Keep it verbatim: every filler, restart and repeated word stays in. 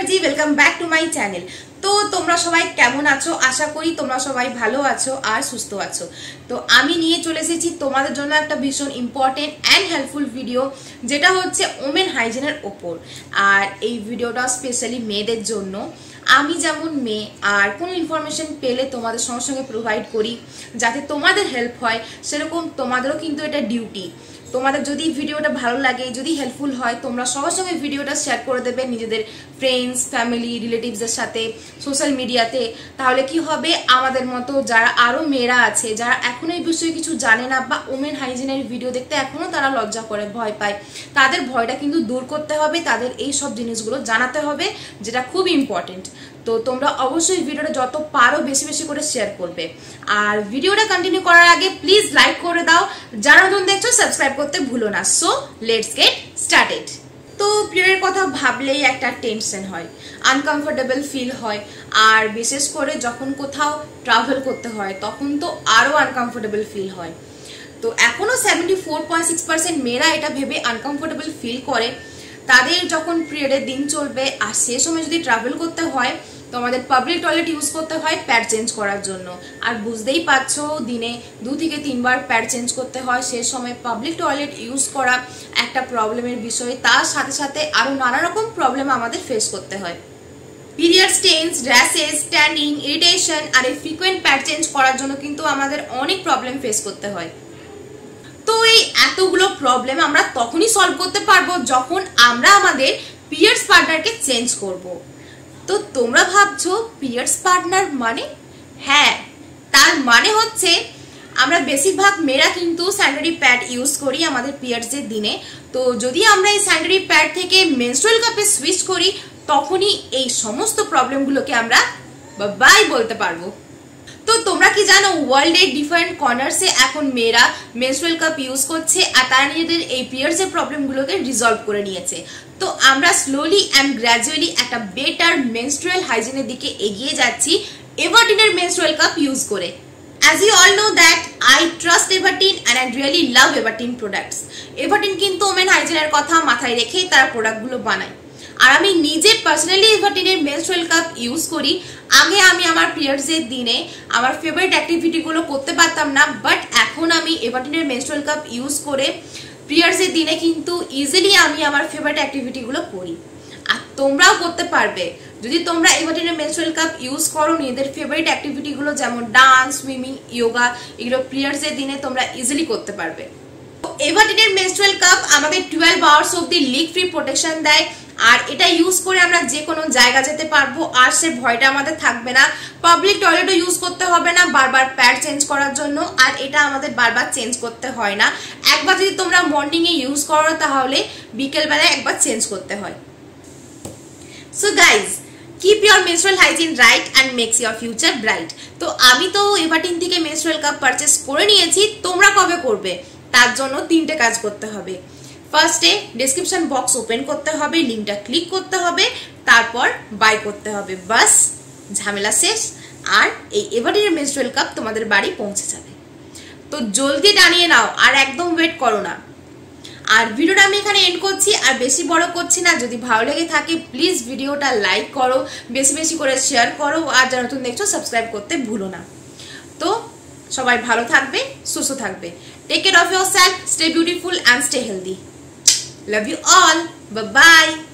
Mukherjee welcome back to my channel. तो तुम्हारा सबाई केमन आछो, आशा करी तुम्हारा सबाई भालो आछो आर सुस्तो आछो। तो आमी निये चले एसेछि तुम्हादेर जोन्नो एकटा भीषण इम्पोर्टेंट एंड हेल्पफुल भिडियो, जेटा होच्छे ओमेन हाइजिनेर ओपर। आर एई भिडियोटा स्पेशली मेयेदेर जोन्नो। आमी जेमन मेये आर कोनो इनफरमेशन पेले तुम्हादेर संगे संगे प्रोवाइड करी, जाते तुम्हादेर हेल्प हय, सेरकम तुम्हादेरও किन्तु एटा डिउटी। তোমাদের যদি ভিডিওটা ভালো লাগে, যদি হেল্পফুল হয়, তোমরা সবার সঙ্গে ভিডিওটা শেয়ার করে দেবে নিজেদের ফ্রেন্ডস, ফ্যামিলি, রিলেটিভসদের সাথে সোশ্যাল মিডিয়াতে। তাহলে কি হবে, আমাদের মতো যারা আরও মেয়েরা আছে, যারা এখনো এই বিষয়ে কিছু জানে না বা ওমেন হাইজিনের ভিডিও দেখতে এখনও তারা লজ্জা করে, ভয় পায়, তাদের ভয়টা কিন্তু দূর করতে হবে, তাদের এই সব জিনিসগুলো জানাতে হবে, যেটা খুব ইম্পর্টেন্ট। তো তোমরা অবশ্যই ভিডিওটা যত পারো বেশি বেশি করে শেয়ার করবে। আর ভিডিওটা কন্টিনিউ করার আগে প্লিজ লাইক করে দাও, যারা নতুন দেখছো সাবস্ক্রাইব করতে ভুলো না। So let's get started. তো পিরিয়ডের কথা ভাবলেই একটা টেনশন হয়, আনকমফোর্টেবল ফিল হয়, আর বিশেষ করে যখন কোথাও ট্রাভেল করতে হয় তখন তো আরও আনকমফোর্টেবল ফিল হয়। তো এখনও seventy four point six percent মেয়েরা এটা ভেবে আনকমফোর্টেবল ফিল করে, তাদের যখন পিরিয়ডের দিন চলবে আর সে সময় যদি ট্রাভেল করতে হয়, তো আমাদের পাবলিক টয়লেট ইউজ করতে হয় প্যাড চেঞ্জ করার জন্য। আর বুঝতেই পারছো দিনে দু থেকে তিনবার প্যাড চেঞ্জ করতে হয়, সে সময় পাবলিক টয়লেট ইউজ করা একটা প্রবলেমের বিষয়। তার সাথে সাথে আরও নানা রকম প্রবলেম আমাদের ফেস করতে হয়। Periods, tense, rashes, tanning, irritation আর এই ফ্রিকোয়েন্ট প্যাড চেঞ্জ করার জন্য কিন্তু আমাদের অনেক প্রবলেম ফেস করতে হয়। তো এই এতগুলো প্রবলেম আমরা তখনই সলভ করতে পারবো যখন আমরা আমাদের পিরিয়ডস পার্টনারকে চেঞ্জ করবো। তো তোমরা ভাবছো পিরিয়ডস পার্টনার মানে? হ্যাঁ, তার মানে হচ্ছে আমরা বেশিরভাগ মেয়েরা কিন্তু স্যানিটারি প্যাড ইউজ করি আমাদের পিরিয়ডসের দিনে। তো যদি আমরা এই স্যানিটারি প্যাড থেকে মেনস্ট্রুয়াল কাপে সুইচ করি, তখনই এই সমস্ত প্রবলেমগুলোকে আমরা বাই বলতে পারবো। তো তোমরা কি জানো ওয়ার্ল্ডের ডিফারেন্ট কর্নার্সে এখন মেয়েরা মেনস্ট্রুয়াল কাপ ইউজ করছে আর তারা নিজেদের এই পিরিয়ডসের প্রবলেমগুলোকে রিজলভ করে নিয়েছে। তো আমরা স্লোলি অ্যান্ড গ্র্যাজুয়ালি একটা বেটার মেনস্ট্রুয়াল হাইজিনের দিকে এগিয়ে যাচ্ছি এভারটিনের মেনস্ট্রুয়াল কাপ ইউজ করে। As you all know that I trust Everteen and I really love Everteen products. Everteen কিন্তু ওমেন হাইজিনের কথা মাথায় রেখেই তারা প্রোডাক্টগুলো বানায়। আর আমি নিজে পার্সোনালি এভারটিনের মেনস্ট্রুয়াল কাপ ইউজ করি। আগে আমি আমার পিরিয়ডসের দিনে আমার ফেভারিট অ্যাক্টিভিটিগুলো করতে পারতাম না, বাট এখন আমি এভারটিনের মেনস্ট্রুয়াল কাপ ইউজ করে পিরিয়ডসের দিনে কিন্তু ইজিলি আমি আমার ফেভারিট অ্যাক্টিভিটিগুলো করি। আর তোমরাও করতে পারবে যদি তোমরা এভারটিনের মেনস্ট্রুয়াল কাপ ইউজ করো। নিজেদের ফেভারিট অ্যাক্টিভিটিগুলো যেমন ডান্স, সুইমিং, ইয়োগা, এগুলো পিরিয়ডসের দিনে তোমরা ইজিলি করতে পারবে। এভারটিনের মেনস্ট্রুয়াল কাপ আমাদের টুয়েলভ আওয়ার্স অব্দি লিক ফ্রি প্রোটেকশন দেয়, আর এটা ইউজ করে আমরা যে কোনো জায়গা যেতে পারবো, আর সে ভয়টা আমাদের থাকবে না। পাবলিক টয়লেটও ইউজ করতে হবে না বারবার প্যাড চেঞ্জ করার জন্য, আর এটা আমাদের বারবার চেঞ্জ করতে হয় না। একবার যদি তোমরা মর্নিংয়ে ইউজ করো, তাহলে বিকেলবেলায় একবার চেঞ্জ করতে হয়। So guys, keep your menstrual hygiene right and makes your future bright. তো আমি তো এভারটিন থেকে মেনস্ট্রুয়াল কাপ পারচেস করে নিয়েছি। তোমরা কবে করবে তার জন্য তিনটে কাজ করতে হবে। ফার্স্টে ডেসক্রিপশন বক্স ওপেন করতে হবে, লিঙ্কটা ক্লিক করতে হবে, তারপর বাই করতে হবে, বাস ঝামেলা শেষ। আর এই এভারটিনের মেনস্ট্রুয়াল কাপ তোমাদের বাড়ি পৌঁছে যাবে। তো জলদি টানিয়ে নাও, আর একদম ওয়েট করো না। আর ভিডিওটা আমি এখানে এন্ড করছি, আর বেশি বড় করছি না। যদি ভালো লেগে থাকে প্লিজ ভিডিওটা লাইক করো, বেশি বেশি করে শেয়ার করো, আর যারা নতুন দেখছো সাবস্ক্রাইব করতে ভুলো না। তো সবাই ভালো থাকবে, সুস্থ থাকবে। Take care of yourself, stay beautiful and stay healthy. Love you all. Bye-bye.